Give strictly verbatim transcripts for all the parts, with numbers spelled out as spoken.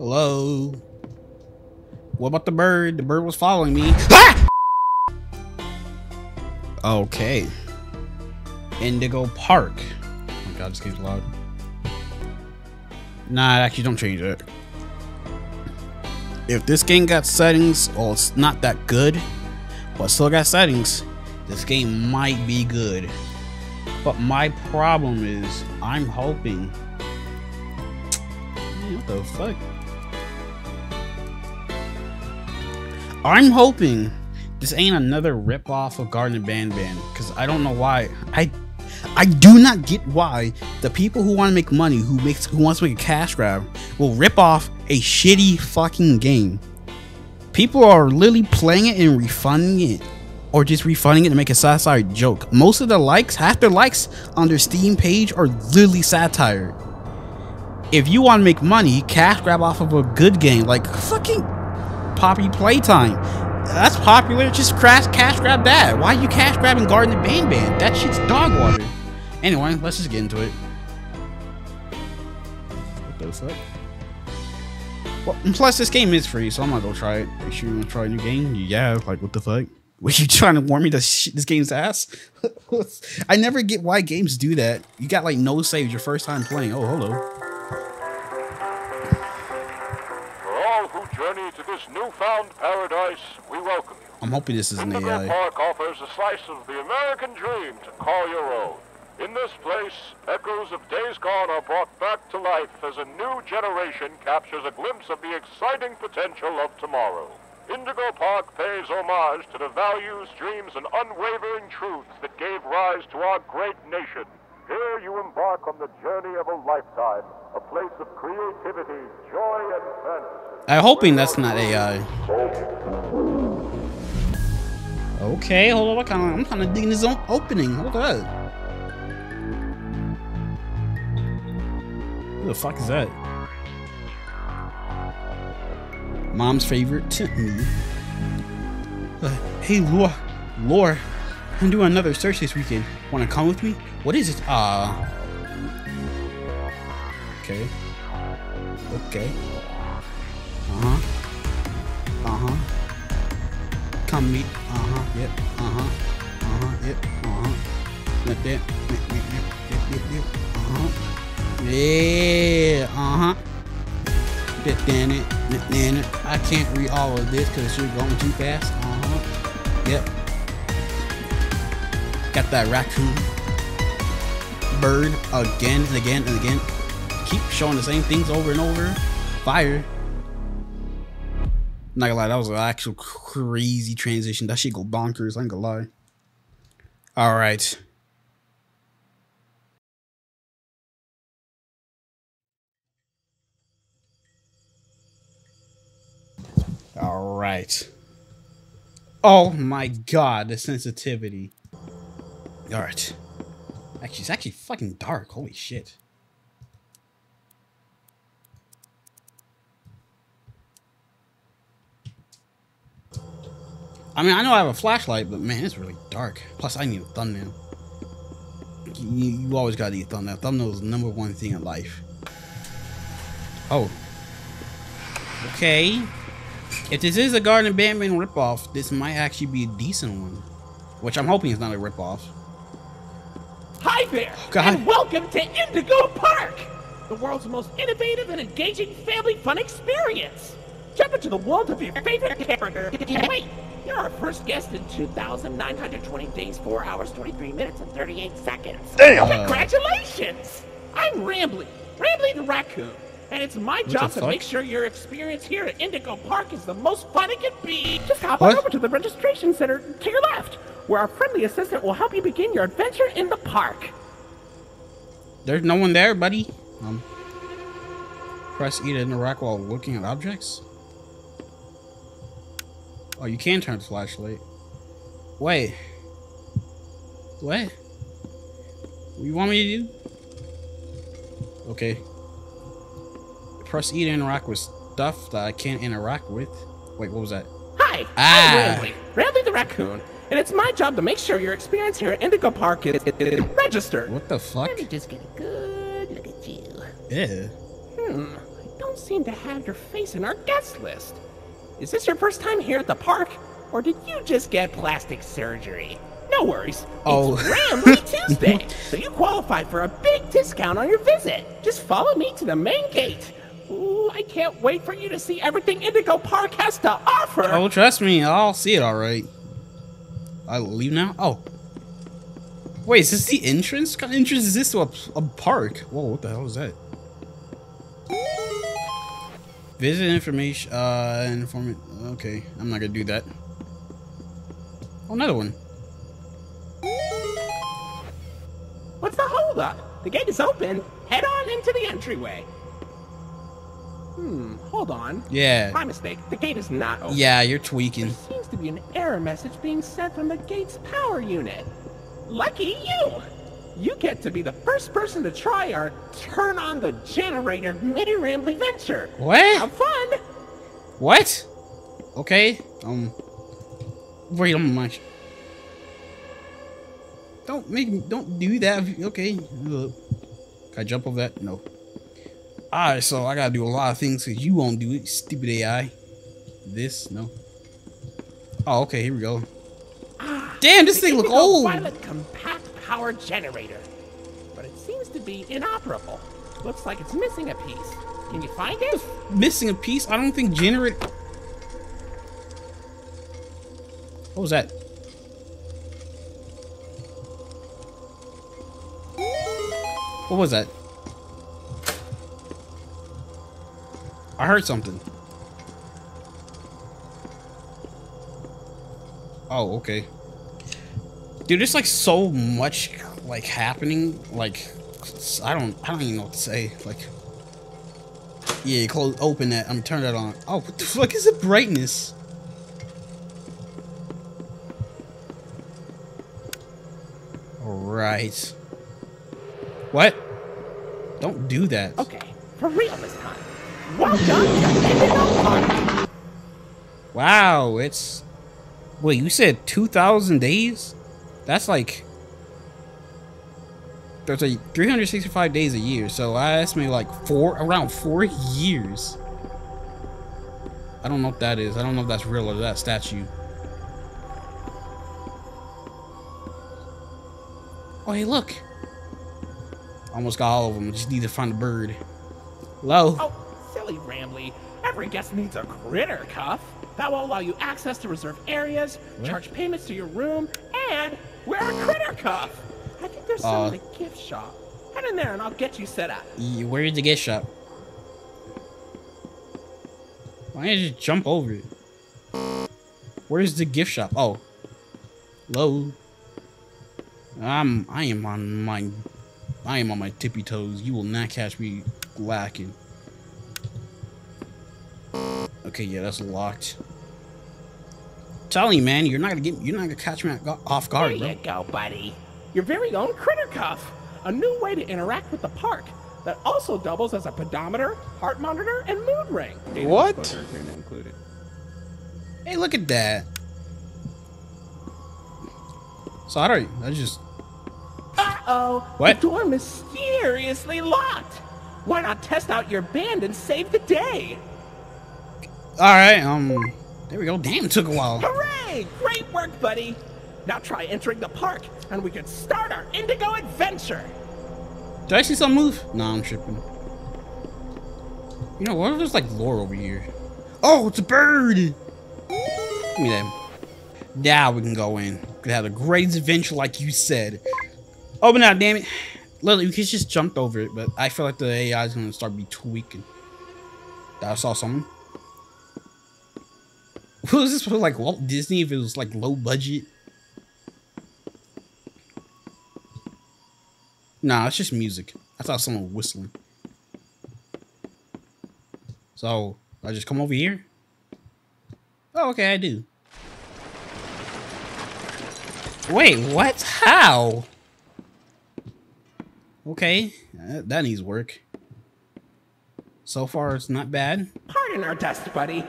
Hello? What about the bird? The bird was following me. Ah! Okay. Indigo Park. Oh my god, this game's loud. Nah, actually don't change it. If this game got settings, well, it's not that good, but still got settings, this game might be good. But my problem is, I'm hoping. Man, what the fuck? I'm hoping this ain't another ripoff of Garden Band Band, because I don't know why. I I do not get why the people who want to make money, who makes who wants to make a cash grab, will rip off a shitty fucking game. People are literally playing it and refunding it, or just refunding it to make a satire joke. Most of the likes, half their likes on their Steam page are literally satire. If you want to make money, cash grab off of a good game like fucking Poppy Playtime. That's popular. Just crash, cash grab that. Why are you cash grabbing Garden of Band Band? That shit's dog water. Anyway, let's just get into it. What the fuck? Well, plus this game is free, so I'm gonna go try it. Make sure you wanna try a new game. Yeah, like what the fuck? Were you trying to warn me to shit this game's ass? I never get why games do that. You got like no saves your first time playing. Oh, hello. For all who journey to this newfound paradise, we welcome you. I'm hoping this isn't an A I. Park offers a slice of the American dream to call your own. In this place, echoes of days gone are brought back to life as a new generation captures a glimpse of the exciting potential of tomorrow. Indigo Park pays homage to the values, dreams, and unwavering truths that gave rise to our great nation. Here you embark on the journey of a lifetime, a place of creativity, joy, and fantasy. I'm hoping that's not A I. Okay, hold on. Kinda, I'm kind of digging this opening. Hold on. Who the fuck is that? Mom's favorite to me. Uh, hey, Lore. Lore, I'm doing another search this weekend. Want to come with me? What is it? Ah. Uh, okay. Okay. Uh huh. Uh huh. Come meet. Uh huh. Yep. Uh huh. Uh huh. Yep. Uh huh. Like that. Yep. Yep. Yep. Yep. Yep. Uh huh. Yeah. Uh huh. I can't read all of this because you're going too fast. Uh-huh. Yep. Got that raccoon. Bird again and again and again. Keep showing the same things over and over. Fire. Not gonna lie, that was an actual crazy transition. That shit go bonkers, I ain't gonna lie. Alright. All right. Oh my god, the sensitivity. All right. Actually, it's actually fucking dark. Holy shit. I mean, I know I have a flashlight, but man, it's really dark. Plus, I need a thumbnail. You, you always gotta need a thumbnail. Thumbnail is the number one thing in life. Oh. Okay. If this is a Garden Band Band ripoff, this might actually be a decent one. Which I'm hoping is not a ripoff. Hi there, oh, and welcome to Indigo Park! The world's most innovative and engaging family fun experience! Jump into the world of your favorite character. Wait, you're our first guest in two thousand nine hundred twenty days, four hours, twenty-three minutes, and thirty-eight seconds. Damn! Congratulations! I'm Rambly, Rambly the Raccoon. And it's my what job to make sure your experience here at Indigo Park is the most fun it can be. Just hop what? on over to the registration center to your left, where our friendly assistant will help you begin your adventure in the park. There's no one there, buddy. Um, press E to interact while looking at objects. Oh, you can turn the flashlight. Wait. What? What do you want me to do? Okay. Press E to interact with stuff that I can't interact with. Wait, what was that? Hi, ah. I'm Rambly, Rambly the Raccoon, and it's my job to make sure your experience here at Indigo Park is registered. What the fuck? Let me just get a good look at you. Yeah. Hmm, I don't don't seem to have your face in our guest list. Is this your first time here at the park, or did you just get plastic surgery? No worries. Oh. It's Ramley Tuesday, so you qualify for a big discount on your visit. Just follow me to the main gate. Ooh, I can't wait for you to see everything Indigo Park has to offer. Oh, trust me, I'll see it all right. I'll leave now? Oh. Wait, is this the entrance? What kind of entrance is this to a, a park? Whoa, what the hell is that? Visit information, uh, informant. Okay, I'm not gonna do that. Oh, another one. What's the holdup? The gate is open. Head on into the entryway. Hmm, hold on. Yeah. My mistake. The gate is not open. Yeah, you're tweaking. There seems to be an error message being sent from the gate's power unit. Lucky you! You get to be the first person to try our Turn on the Generator Mini Rambley Venture. What? Have fun! What? Okay. Um. Wait, I'm much. Don't make me. Don't do that. Okay. Can I jump over that? No. Alright, so I gotta do a lot of things because you won't do it, stupid A I. This? No. Oh, okay, here we go. Ah, damn, this thing looks old! Violet compact power generator. But it seems to be inoperable. Looks like it's missing a piece. Can you find it? Missing a piece? I don't think generate... What was that? What was that? I heard something. Oh, okay. Dude, there's like so much like happening. Like, I don't, I don't even know what to say. Like, yeah, close, open that. I'm turning that on. Oh, what the fuck is the brightness? All right. What? Don't do that. Okay, for real this time. Well done. Wow, it's... Wait, you said two thousand days? That's like... There's like three hundred sixty-five days a year, so I estimate like four, around four years. I don't know what that is. I don't know if that's real or that statue. Oh, hey, look. Almost got all of them. Just need to find a bird. Hello? Oh. Silly Rambley, every guest needs a critter cuff. That will allow you access to reserved areas, what? Charge payments to your room, and wear a critter cuff. I think there's uh, some in the gift shop. Head in there and I'll get you set up. Where is the gift shop? Why didn't you just jump over it? Where's the gift shop? Oh. Hello. I'm, I am on my, I am on my tippy toes. You will not catch me lacking. Okay, yeah, that's locked. I'm telling you, man, you're not gonna get, you're not gonna catch me off guard, bro. There you go, buddy. Your very own critter cuff, a new way to interact with the park that also doubles as a pedometer, heart monitor, and mood ring. What? Hey, look at that. Sorry, I just. Uh oh. What? The door mysteriously locked. Why not test out your band and save the day? Alright, um, there we go. Damn, it took a while. Hooray! Great work, buddy. Now try entering the park, and we can start our Indigo adventure. Did I see some move? Nah, I'm tripping. You know, what if there's like lore over here? Oh, it's a bird! Give me that. Now we can go in. We can have the greatest adventure like you said. Open up, damn it. Literally, we could just jump over it, but I feel like the A I is going to start be tweaking. I saw someone. What was this for, like Walt Disney, if it was like low budget? Nah, it's just music. I thought someone whistling. So, I just come over here? Oh, okay, I do. Wait, what? How? Okay, that needs work. So far, it's not bad. Pardon our dust, buddy.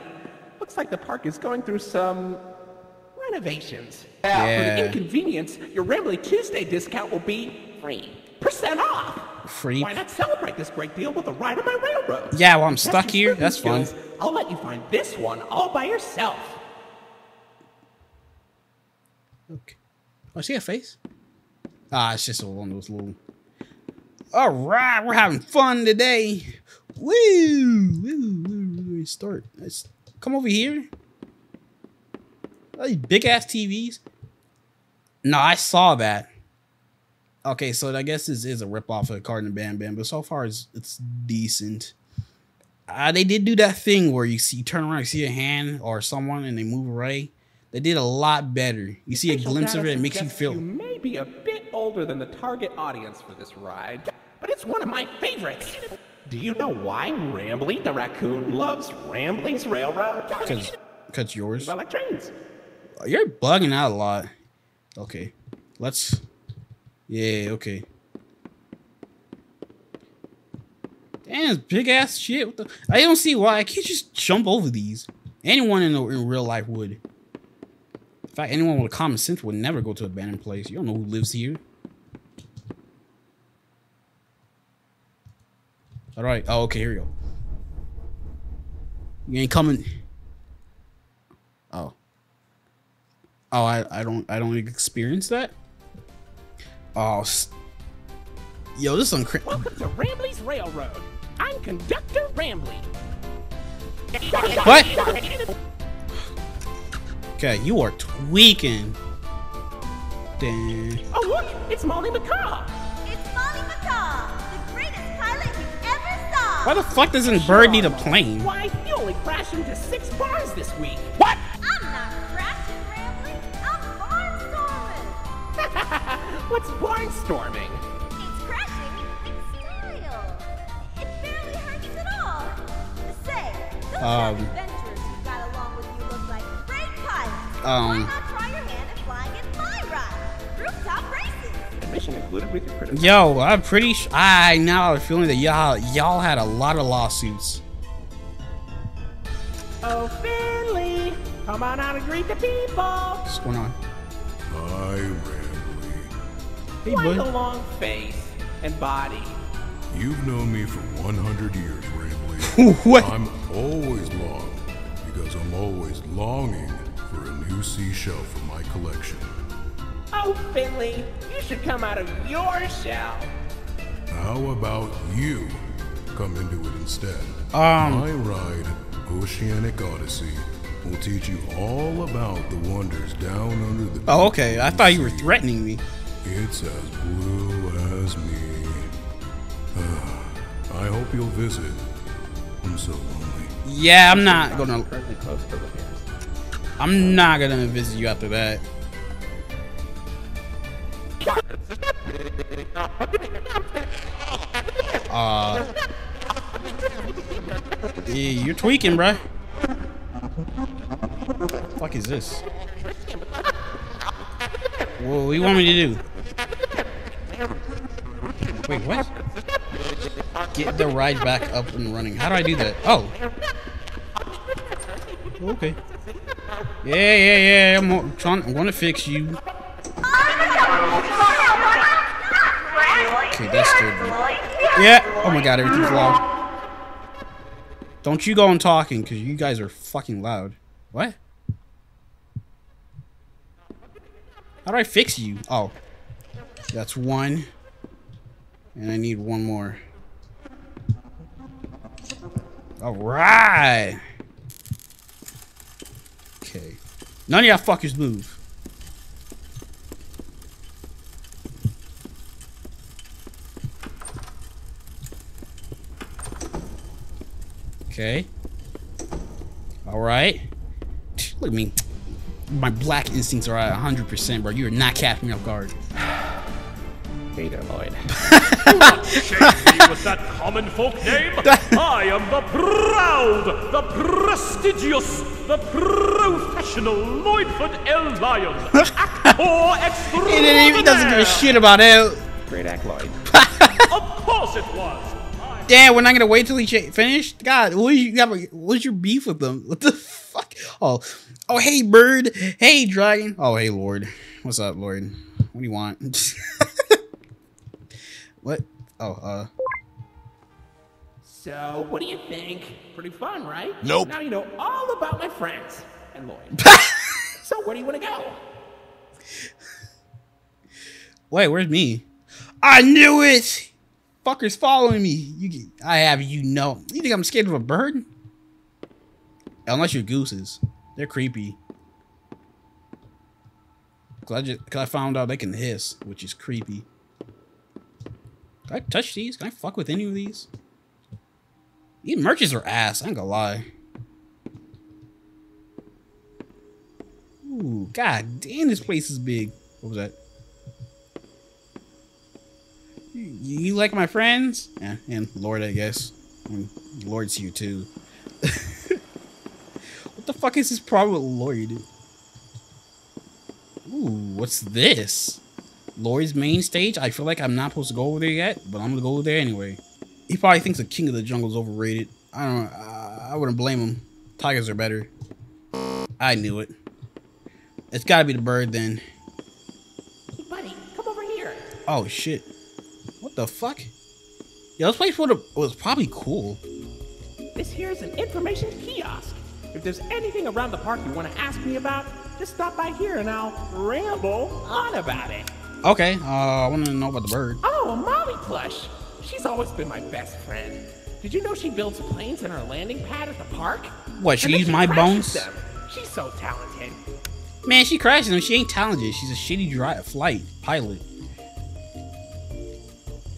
Looks like the park is going through some renovations. Yeah. For the inconvenience, your Rambley Tuesday discount will be three percent off. Creep. Why not celebrate this great deal with a ride on my railroad? Yeah, well, I'm stuck here. That's fine. I'll let you find this one all by yourself. Okay. Oh, I see her face. Ah, it's just one of those little... All right, we're having fun today. Woo! Woo! Woo! Start. Let's come over here. These big-ass T Vs. No, I saw that. Okay, so I guess this is a ripoff of Cardinal Bam Bam, but so far it's, it's decent. Uh, they did do that thing where you see you turn around, you see a hand or someone, and they move away. They did a lot better. You see a glimpse of it, it makes you feel... You may be a bit older than the target audience for this ride, but it's one of my favorites. Do you know why Rambly the Raccoon loves Rambly's Railroad? Because cause yours. I like trains. You're bugging out a lot. Okay, let's... Yeah, okay. Damn, big ass shit. What the... I don't see why I can't just jump over these. Anyone in, the, in real life would. In fact, anyone with common sense would never go to an abandoned place. You don't know who lives here. All right. Oh, okay. Here we go. You ain't coming. Oh. Oh, I I don't I don't experience that. Oh, yo, this is uncra- Welcome to Rambly's Railroad. I'm Conductor Rambly. What? Okay, you are tweaking. Damn. Oh, look, it's Molly McCaw. It's Molly McCaw, the greatest pilot you've ever saw. Why the fuck doesn't Bird need a plane? Why, you only crashed into six bars this week. What? I'm not crashing, Rambly. I'm barnstorming. What's barnstorming? It's crashing in style. It barely hurts at all. Say, those um, adventures you got along with you look like great pilots. Um, Why not try your hand at flying in my ride? Rooftop races. Admission included with your criticism. Yo, I'm pretty sure I now have a feeling that y'all y'all had a lot of lawsuits. Oh, Finley, come on out and greet the people. What's going on? I ran. Hey, Why boy. the long face and body? You've known me for one hundred years, Rambly. What? I'm always long, because I'm always longing for a new seashell for my collection. Oh, Finley, you should come out of your shell. How about you come into it instead? Um. My ride, Oceanic Odyssey, will teach you all about the wonders down under the... Oh, okay. I thought you were threatening me. It's as blue as me. Uh, I hope you'll visit. I'm so lonely. Yeah, I'm not gonna. I'm not gonna visit you after that. Uh, yeah, you're tweaking, bruh. What the fuck is this? Whoa, what do you want me to do? Wait, what? Get the ride back up and running. How do I do that? Oh. Okay. Yeah, yeah, yeah. I'm trying. I want to fix you. Okay, that's terrible. Yeah. Oh my God, everything's loud. Don't you go on talking, cause you guys are fucking loud. What? How do I fix you? Oh. That's one. And I need one more. Alright! Okay. None of y'all fuckers move. Okay. Alright. Look at me. My black instincts are at one hundred percent, bro. You are not catching me off guard. Peter Lloyd. Do not shame me with that common folk name. I am the proud, the prestigious, the professional Lloydford L. Lyon. Actor extraordinaire. He doesn't give a shit about L. Great act, Lloyd. Of course it was. I Damn, we're not going to wait till he finished? God, what is you, what's your beef with them? What the fuck? Oh. Oh, hey, Bird. Hey, Dragon. Oh, hey, Lord. What's up, Lord? What do you want? What? Oh, uh. So, what do you think? Pretty fun, right? Nope. Now you know all about my friends and Lloyd. So, where do you want to go? Wait, where's me? I knew it! Fuckers following me. You, I have you know. You think I'm scared of a bird? Unless you're gooses. They're creepy. Cause I, just, cause I found out they can hiss, which is creepy. Can I touch these? Can I fuck with any of these? These merchants are ass, I ain't gonna lie. Ooh, god damn, this place is big. What was that? You, you like my friends? Yeah, and Lord, I guess. And Lord's you too. What the fuck is this problem with Lord? Ooh, what's this? Lori's main stage? I feel like I'm not supposed to go over there yet, but I'm gonna go over there anyway. He probably thinks the King of the Jungle is overrated. I don't know. I, I wouldn't blame him. Tigers are better. I knew it. It's gotta be the bird then. Hey, buddy, come over here. Oh, shit. What the fuck? Yeah, this place would've, was probably cool. This here is an information kiosk. If there's anything around the park you want to ask me about, just stop by here and I'll ramble on about it. Okay, uh, I wanted to know about the bird. Oh, a mommy plush. She's always been my best friend. Did you know she builds planes in her landing pad at the park? What, she used my bones? Them. She's so talented. Man, she crashes them. She ain't talented. She's a shitty dry flight pilot.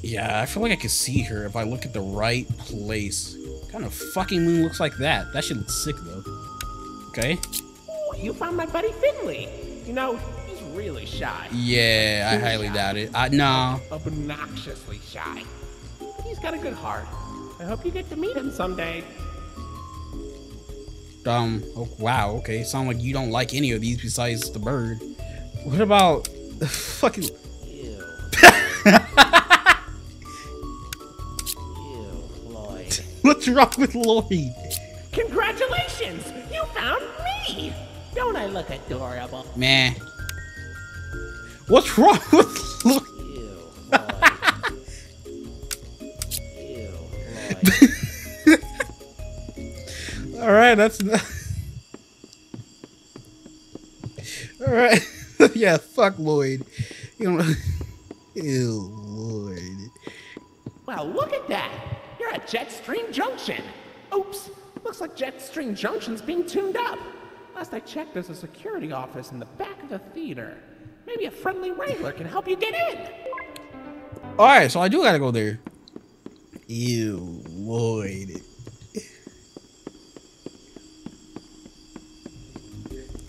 Yeah, I feel like I could see her if I look at the right place. What kind of fucking moon looks like that? That shit looks sick, though. Okay. You found my buddy Finley. You know, he's really shy. Yeah, he's I highly shy. doubt it. I, no. Obnoxiously shy. But he's got a good heart. I hope you get to meet him someday. Um, oh, wow, okay. Sound like you don't like any of these besides the bird. What about the fucking... Ew. Ew, Lloyd. What's wrong with Lloyd? Congratulations! You found me! Don't I look adorable? Man. What's wrong with Lloyd? Ew, Lloyd. Ew, Lloyd. Alright, that's... Alright. Yeah, fuck Lloyd. You know... Ew, Lloyd. Well, look at that! You're at Jetstream Junction! Oops! Looks like Jetstream Junction's being tuned up. Last I checked, there's a security office in the back of the theater. Maybe a friendly wrangler can help you get in. All right, so I do gotta go there. Ew, Lloyd.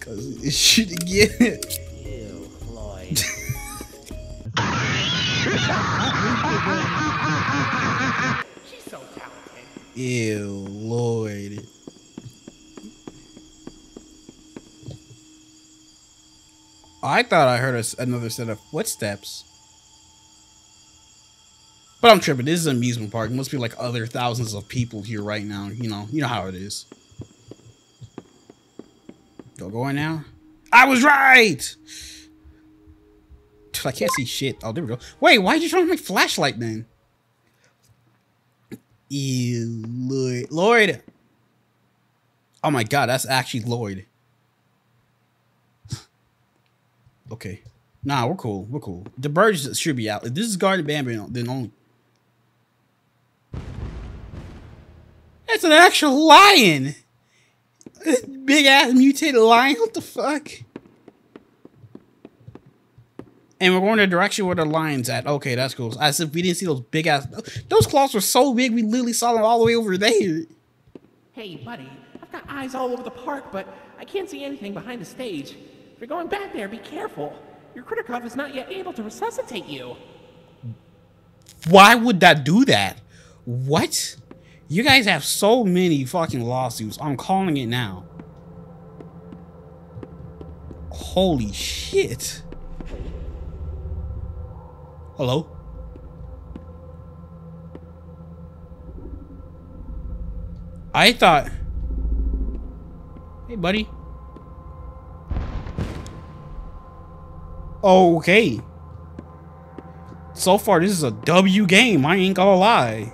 Cause it should again. Ew, Lloyd. She's so talented. Ew, Lloyd. I thought I heard a, another set of footsteps. But I'm tripping. This is an amusement park. It must be like other thousands of people here right now. You know, you know how it is. Don't go in now. I was right! Dude, I can't see shit. Oh, there we go. Wait, why did you turn on my flashlight then? Ew, Lloyd. Lloyd! Oh my god, that's actually Lloyd. Okay. Nah, we're cool. We're cool. The birds should be out. If this is Garden Bambino, then only... That's an actual lion! Big-ass mutated lion? What the fuck? And we're going the direction where the lion's at. Okay, that's cool. As if we didn't see those big-ass... Those claws were so big, we literally saw them all the way over there. Hey, buddy. I've got eyes all over the park, but I can't see anything behind the stage. If you're going back there, be careful. Your Kritikov is not yet able to resuscitate you. Why would that do that? What? You guys have so many fucking lawsuits. I'm calling it now. Holy shit. Hello? I thought... Hey, buddy. Okay. so far this is a W game. I ain't gonna lie.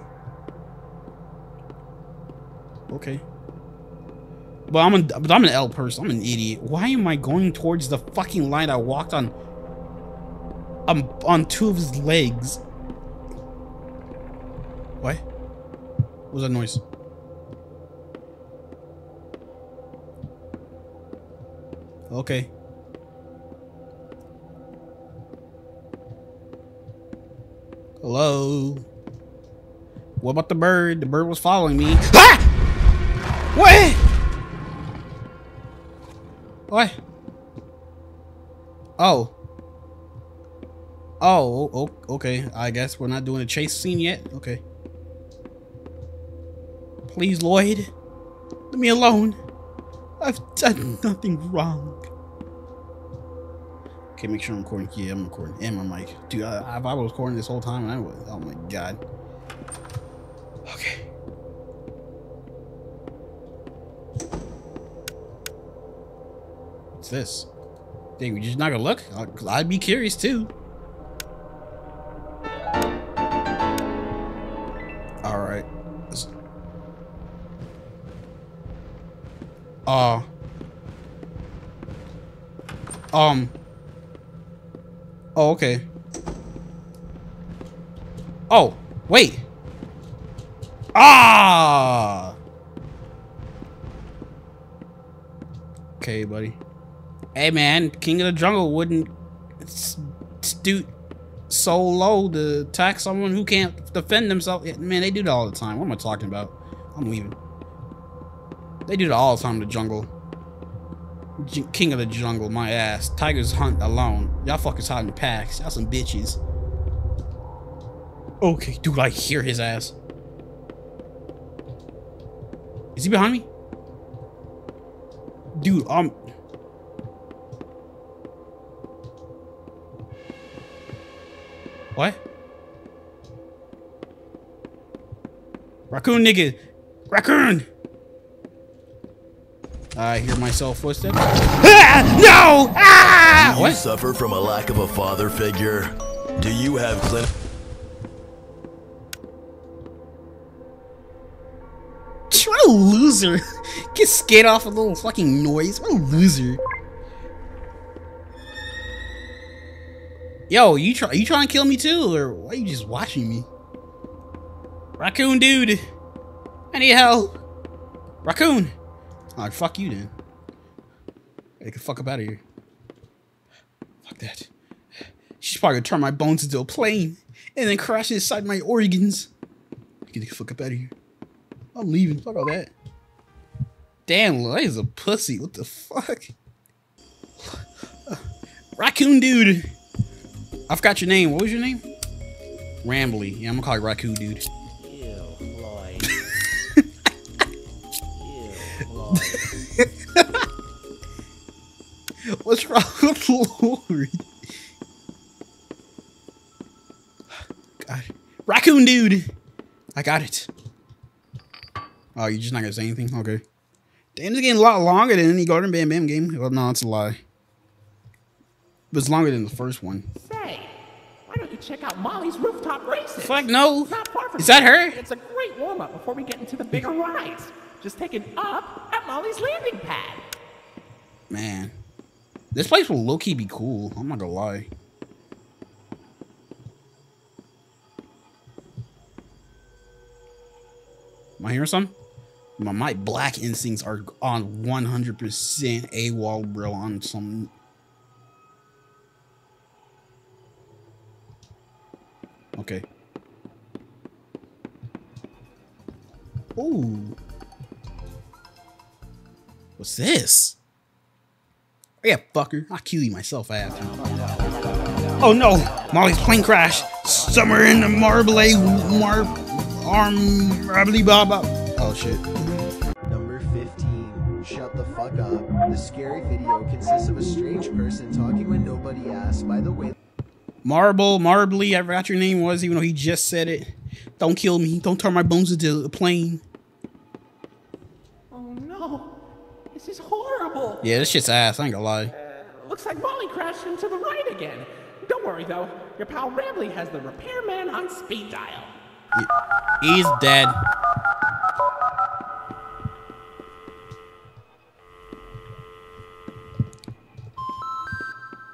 Okay. But I'm, an, but I'm an L person. I'm an idiot. Why am I going towards the fucking line I walked on? Um, on two of his legs. What? What was that noise? Okay. Hello? What about the bird? The bird was following me. Ah! What? What? Oh. Oh, oh, okay. I guess we're not doing a chase scene yet. Okay. Please, Lloyd. Leave me alone. I've done nothing wrong. Okay, make sure I'm recording. Yeah, I'm recording. And my mic. Dude, I, I was recording this whole time and I was. Oh my god. Okay. What's this? Dang, we just not gonna look? I'd be curious too. Alright. Uh. Um. Oh, okay. Oh, wait. Ah. Okay, buddy. Hey, man. King of the Jungle wouldn't stoop so low to attack someone who can't defend themselves. Man, they do that all the time. What am I talking about? I'm leaving. They do that all the time in the jungle. J King of the Jungle, my ass. Tigers hunt alone. Y'all fuckers hide in packs. Y'all some bitches. Okay, dude, I hear his ass. Is he behind me? Dude, um... what? Raccoon, nigga! Raccoon! I hear myself footsteps. Ah, no! Ah! Do you what? Suffer from a lack of a father figure? Do you have clin- What a loser! Get scared off a little fucking noise. What a loser! Yo, you try? You trying to kill me too, or why are you just watching me? Raccoon, dude, I need help. Raccoon. Alright, fuck you then. Get the fuck up out of here. Fuck that. She's probably gonna turn my bones into a plane and then crash inside my organs. Get the fuck up out of here. I'm leaving. Fuck all that. Damn, Lloyd is a pussy. What the fuck? Raccoon dude. I forgot your name. What was your name? Rambly. Yeah, I'm gonna call you Raccoon dude. What's wrong with Lori? God. Raccoon dude! I got it. Oh, you're just not gonna say anything? Okay. Damn, this game's a lot longer than any Garden Bam Bam game. Well, no, it's a lie. It was longer than the first one. Say, why don't you check out Molly's rooftop races? Fuck no! It's not far from Is that her? It's a great warm-up before we get into the bigger rides. Just take an up at Molly's landing pad. Man. This place will low-key be cool. I'm not gonna lie. Am I hearing something? My, my black instincts are on one hundred percent AWOL, bro, on some... Okay. Ooh. What's this? Oh, yeah, fucker. I'll kill you myself after. Oh no! Molly's plane crash! Somewhere in the Marbley Mar Arm Marbly Baba. Oh shit. Number fifteen. Shut the fuck up. The scary video consists of a strange person talking when nobody asked. By the way. Marble, Marbly, I forgot your name was, even though he just said it. Don't kill me. Don't turn my bones into a plane. Oh no. This is horrible. Yeah, this shit's ass, I ain't gonna lie. Uh, looks like Molly crashed into the right again. Don't worry though, your pal Rambley has the repairman on speed dial. He's dead.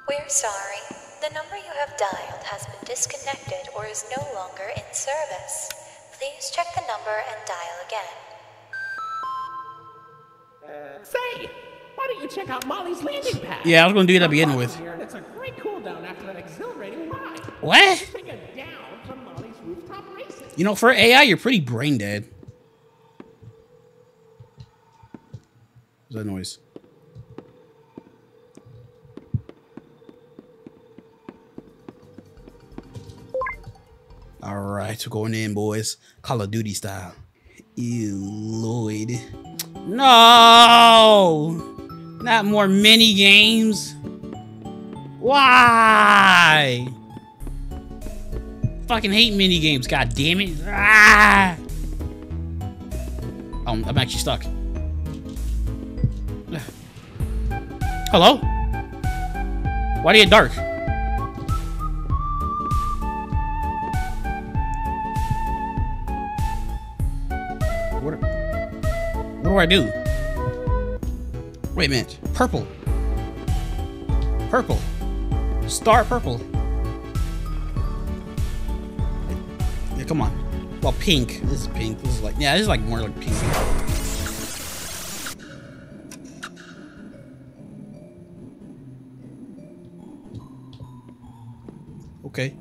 We're sorry. The number you have dialed has been disconnected or is no longer in service. Please check the number and dial again. Uh, say, why don't you check out Molly's landing pad? Yeah, I was going to do that to begin with. It's a great cooldown after that exhilarating ride. What? Take a down from Molly's rooftop races. You know, for A I, you're pretty brain dead. What's that noise? All right, we're going in, boys. Call of Duty style. Ew, Lloyd. No! Not more mini games. Why? Fucking hate mini games, god damn it. Ah! Um, I'm actually stuck. Hello? Why do you dark? What do I do? Wait a minute. Purple. Purple. Star purple. Yeah, come on. Well, pink. This is pink. This is like, yeah, this is like more like pink. Okay.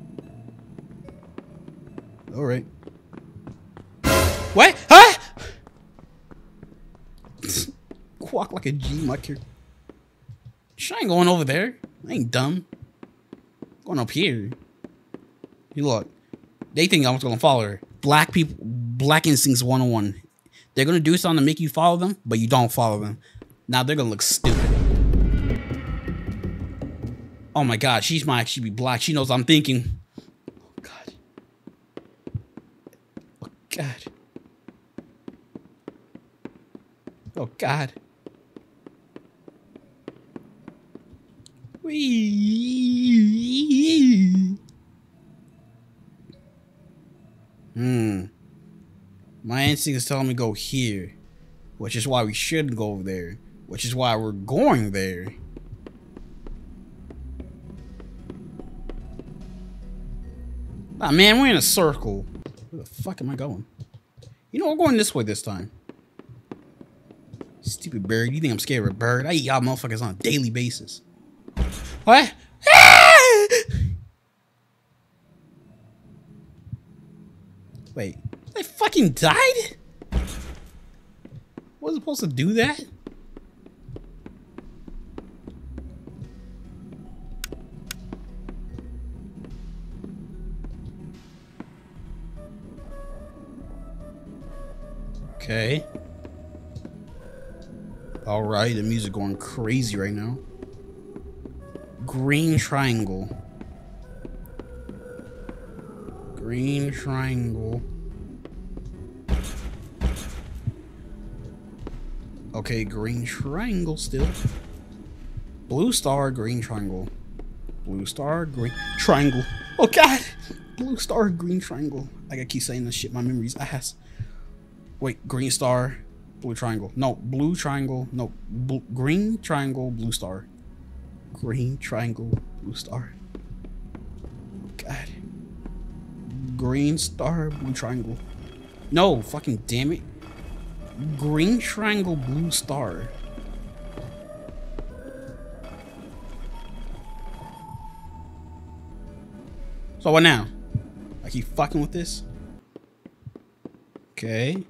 All right. What? Huh? Walk like a G-mucker. Sure, I ain't going over there. I ain't dumb. I'm going up here. You look. They think I was gonna follow her. Black people, Black Instincts one oh one. They're gonna do something to make you follow them, but you don't follow them. Now they're gonna look stupid. Oh my god, she's my she be black. She knows I'm thinking. Oh god. Oh god. Oh god. Hmm. My instinct is telling me to go here, which is why we shouldn't go over there, which is why we're going there. Ah, man, we're in a circle. Where the fuck am I going? You know, we're going this way this time. Stupid bird. You think I'm scared of a bird? I eat y'all motherfuckers on a daily basis. What? Ah! Wait, they fucking died? Wasn't supposed to do that? Okay. All right, the music going crazy right now. Green triangle. Green triangle. Okay, green triangle still. Blue star, green triangle. Blue star, green triangle. Oh god! Blue star, green triangle. I gotta keep saying this shit, my memory's ass. Wait, green star, blue triangle. No, blue triangle. No, blue, green triangle, blue star. Green triangle, blue star. Oh god. Green star, blue triangle. No, fucking damn it. Green triangle, blue star. So what now? I keep fucking with this. Okay.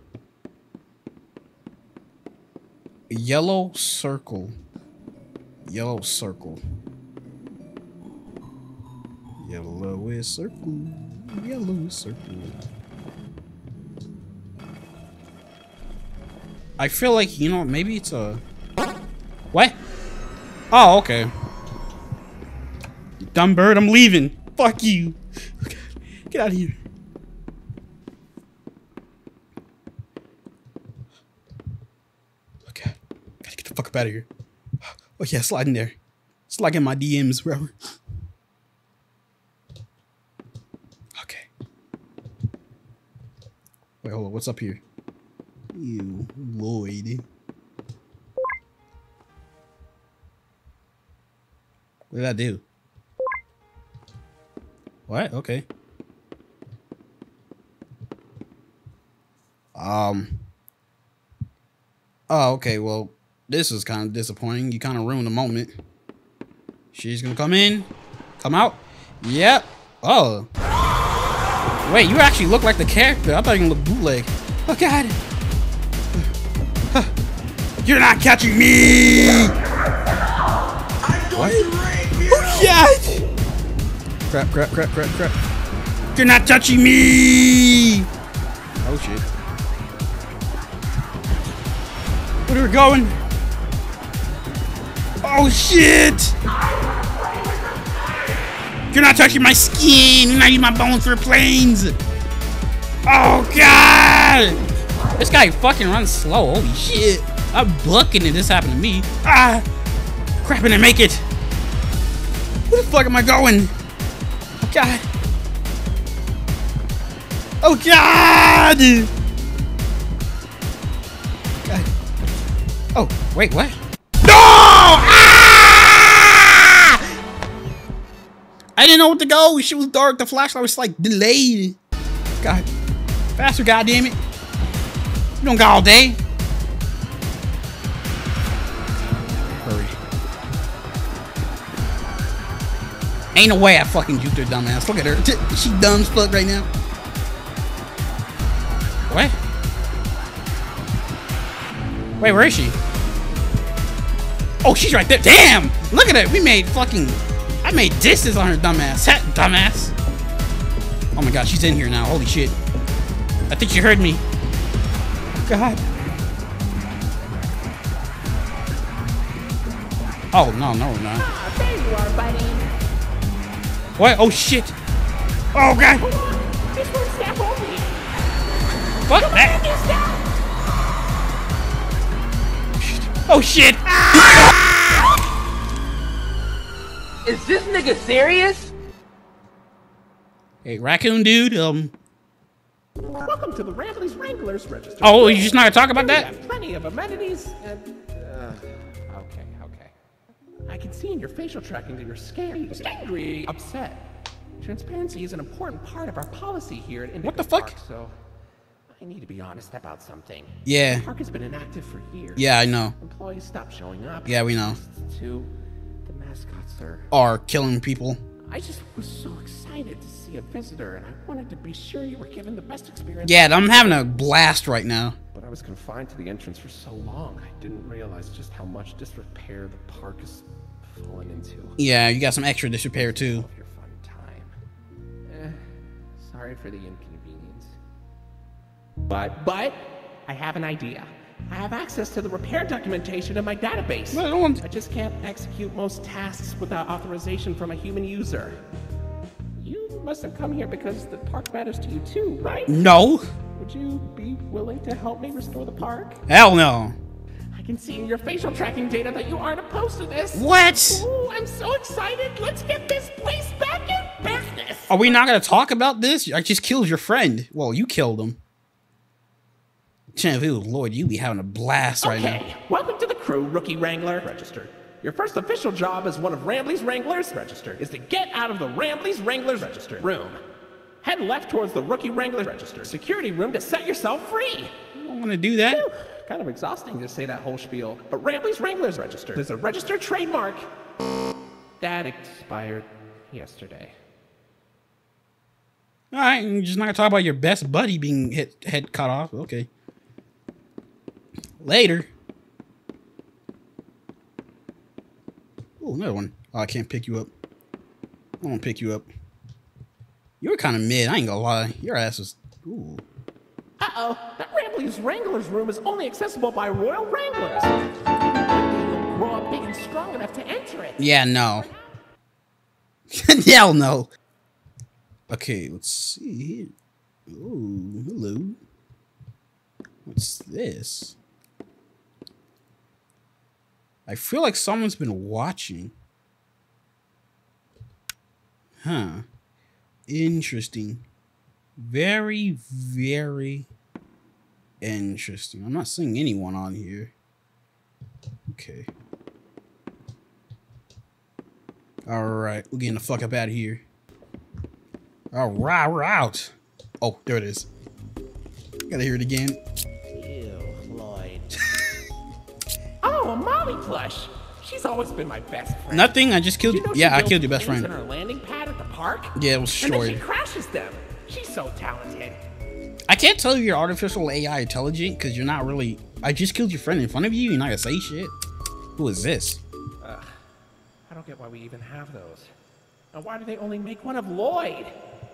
Yellow circle. Yellow circle. Yellow circle. Yellow circle. I feel like, you know, maybe it's a... What? Oh, okay. You dumb bird, I'm leaving. Fuck you. Get out of here. Okay. Gotta get the fuck up out of here. Oh yeah, slide in there. Slide in my D Ms, bro. what's up here? Ew, Lloyd. What did I do? What? Okay. Um. Oh, okay. Well, this is kind of disappointing. You kind of ruined the moment. She's gonna come in, come out. Yep. Oh. Wait, you actually look like the character. I thought you looked bootleg. Oh God. You're not catching me. I'm going to rape you. Oh yeah. Crap! Crap! Crap! Crap! Crap! You're not touching me. Oh shit. Where are we going? Oh shit! You're not touching my skin! You're not eating my bones for planes! Oh god! This guy fucking runs slow, holy shit! I'm bucking and this happened to me. Ah! Crap, I didn't make it! Where the fuck am I going? Oh god! Oh god! God. Oh, wait, what? No! Ah! I didn't know what to go. Shit was dark. The flashlight was like delayed. God. Faster, goddammit. You don't got all day. Hurry. Ain't no way I fucking juked her dumbass. Look at her. She dumb as fuck right now. What? Wait, where is she? Oh, she's right there. Damn! Look at it. We made fucking... I made distance on her dumbass. That dumbass. Oh my god, she's in here now. Holy shit. I think she heard me. God. Oh, no, no, no. Ah, there you are, buddy. What? Oh, shit. Oh, God. Hold on. This won't snap over you. Fuck that. Oh shit! Ah! Is this nigga serious? Hey, raccoon dude, um. Welcome to the Ramblings Wranglers Register. Oh, you're just not gonna talk about that? We have plenty of amenities. And, uh, okay, okay. I can see in your facial tracking that you're scared, angry, upset. Transparency is an important part of our policy here at Indigo. What the fuck? Park, so I need to be honest about something. Yeah. The park has been inactive for years. Yeah, I know. Employees stopped showing up. Yeah, we know. To the mascots are are killing people. I just was so excited to see a visitor, and I wanted to be sure you were given the best experience. Yeah, I'm having a blast right now. But I was confined to the entrance for so long, I didn't realize just how much disrepair the park has fallen into. Yeah, you got some extra disrepair too. Of your fun time. Eh, sorry for the inconvenience. But, but, I have an idea. I have access to the repair documentation in my database. No, I don't want... I just can't execute most tasks without authorization from a human user. You must have come here because the park matters to you too, right? No. Would you be willing to help me restore the park? Hell no. I can see in your facial tracking data that you aren't opposed to this. What? Ooh, I'm so excited. Let's get this place back in business. Are we not going to talk about this? I just killed your friend. Well, you killed him. Chanvu, Lord, you be having a blast right okay. now. Okay, welcome to the crew, Rookie Wrangler. Registered. Your first official job as one of Rambley's Wranglers. Registered. Is to get out of the Rambley's Wranglers. Registered. Room. Head left towards the Rookie Wrangler. Registered. Security room to set yourself free. I don't want to do that. Whew. Kind of exhausting to say that whole spiel. But Rambley's Wranglers. Registered. There's a registered trademark. That expired yesterday. All right, you're just not going to talk about your best buddy being hit, head cut off. Okay. Later. Oh, another one. Oh, I can't pick you up. I won't pick you up. You were kind of mid. I ain't gonna lie. Your ass is. Ooh. Uh oh. That Rambley's Wrangler's room is only accessible by royal wranglers. You'll grow up big and strong enough to enter it. Yeah, no. Hell no. Okay, let's see here. Ooh, hello. What's this? I feel like someone's been watching. Huh. Interesting. Very, very Interesting. I'm not seeing anyone on here. Okay. Alright, we're getting the fuck up out of here. Alright, we're out. Oh, there it is. Gotta hear it again. Ew, Lloyd. Oh, a mommy plush. She's always been my best friend. Nothing, I just killed you. Know yeah, I killed your best friend. In her landing pad at the park? Yeah, it was destroyed. And then she crashes them. She's so talented. I can't tell you you're artificial A I intelligent because you're not really. I just killed your friend in front of you. You're not gonna say shit. Who is this? Uh, I don't get why we even have those. And why do they only make one of Lloyd?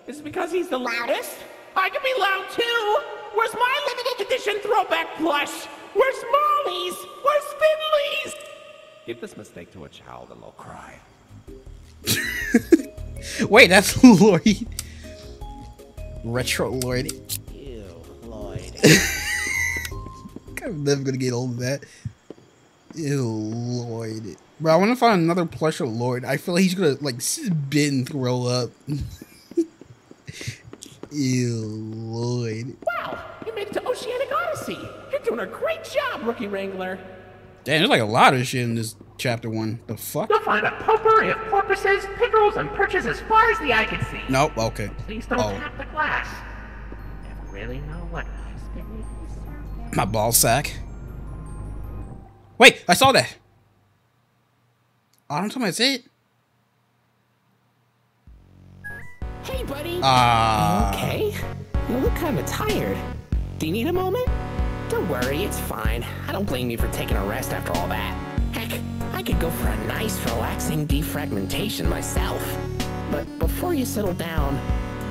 Is it because he's the loudest? I can be loud too. Where's my limited edition throwback plush? Where's Molly's? Where's Finley's? Give this mistake to a child and they'll cry. Wait, that's Lloyd. Retro Lloyd. Ew, Lloyd. I'm never gonna get old with that. Ew, Lloyd. Bro, I wanna find another plush of Lloyd. I feel like he's gonna like spit and throw up. Ew, Lloyd. Wow, you made it to Oceanic Odyssey. You're doing a great job, Rookie Wrangler. Damn, there's like a lot of shit in this chapter one. The fuck? You'll find a potpourri of porpoises, pickerels, and perches as far as the eye can see. Nope, okay. Please don't oh. tap the glass. Never really know what lies beneath. My ball sack. Wait, I saw that. I don't know if I see it. Hey, buddy. Uh, okay. You look kind of tired. Do you need a moment? Don't worry, it's fine. I don't blame you for taking a rest after all that. Heck, I could go for a nice, relaxing defragmentation myself. But before you settle down,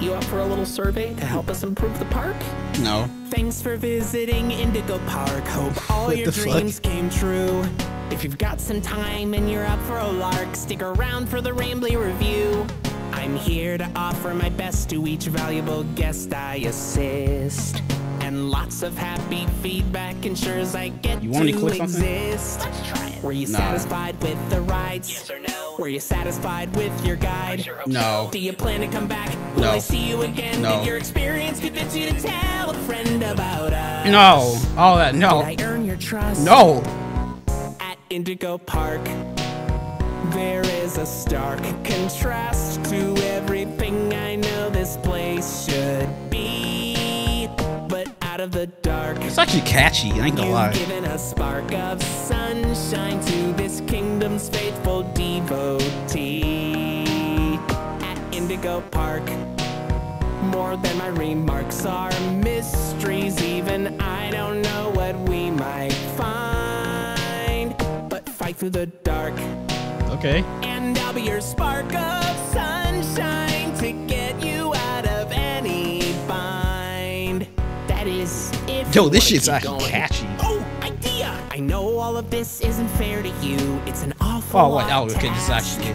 you up for a little survey to help us improve the park? No. Thanks for visiting Indigo Park. Hope all your dreams fuck? came true. If you've got some time and you're up for a lark, stick around for the Rambly Review. I'm here to offer my best to each valuable guest I assist. And lots of happy feedback ensures I get you want to, to click exist. Something? Let's try it. Were you nah. satisfied with the rides? Yes or no? Were you satisfied with your guide? Sure no. Do you plan to come back? Will no. I see you again? No. Did your experience convince you to tell a friend about us? No. All that. No. Did I earn your trust? No. At Indigo Park, there is a stark contrast to everything I know this place should be. Of the dark, it's actually catchy. I ain't gonna lie. Given a spark of sunshine to this kingdom's faithful devotee. At Indigo Park, more than my remarks are mysteries. Even I don't know what we might find, but fight through the dark. Okay. And I'll be your spark of sunshine to get you out of any bind. If Yo, this shit's actually going. catchy. Oh, idea! I know all of this isn't fair to you. It's an awful oh, lot oh, okay, just actually.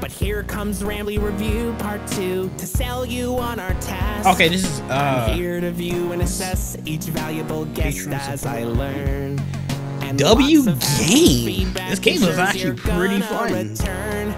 But here comes Rambly Review Part Two to sell you on our task. Okay, this is. Uh, I'm here to view and assess each valuable guest as I learn. And W game. This game was actually pretty fun. Return.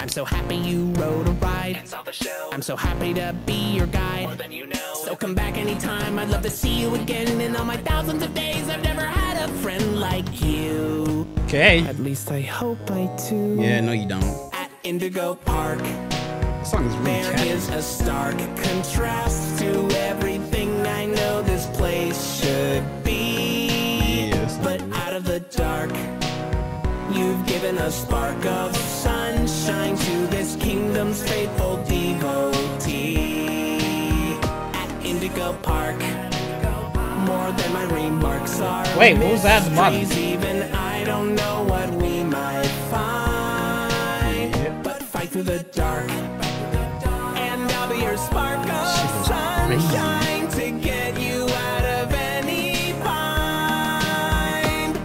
I'm so happy you rode a ride and saw the show. I'm so happy to be your guide. More than you know. So come back anytime. I'd love to see you again. In all my thousands of days, I've never had a friend like you. Okay. At least I hope I do. Yeah, no, you don't. At Indigo Park, this song is really there is a stark contrast to everything I know this place should be. Yeah, but really. Out of the dark, you've given a spark of sunshine to this kingdom's faithful devotee. At Indigo Park, more than my remarks are. Wait, what was that about? Even I don't know what we might find, yep. But fight through the dark, and I'll be your spark of sunshine to get you out of any bind.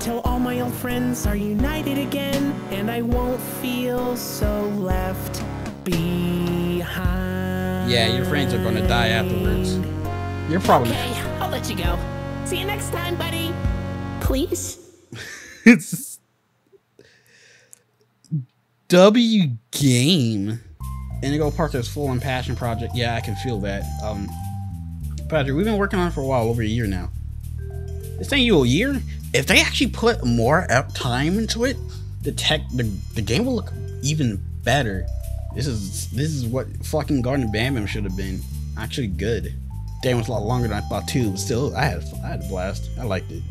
Till all my old friends are united again, and I won't feel so left behind. Yeah, your friends are gonna die afterwards. You're probably okay. I'll let you go. See you next time, buddy. Please. It's W game. Indigo Park is full on passion project. Yeah, I can feel that. Um, project we've been working on for a while, over a year now. This thing, you a year? If they actually put more time into it, the tech, the, the game will look even better. This is this is what fucking Garden Bam Bam should have been. Actually good. Damn, was a lot longer than I thought too, but still, I had I had a blast. I liked it.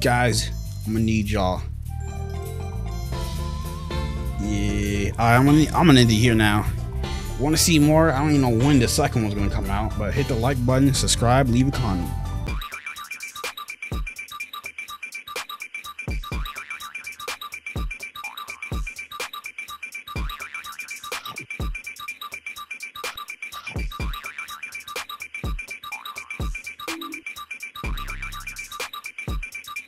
Guys, I'm gonna need y'all. Yeah, all right, I'm gonna I'm gonna end it here now. Want to see more? I don't even know when the second one's gonna come out, but hit the like button, subscribe, leave a comment.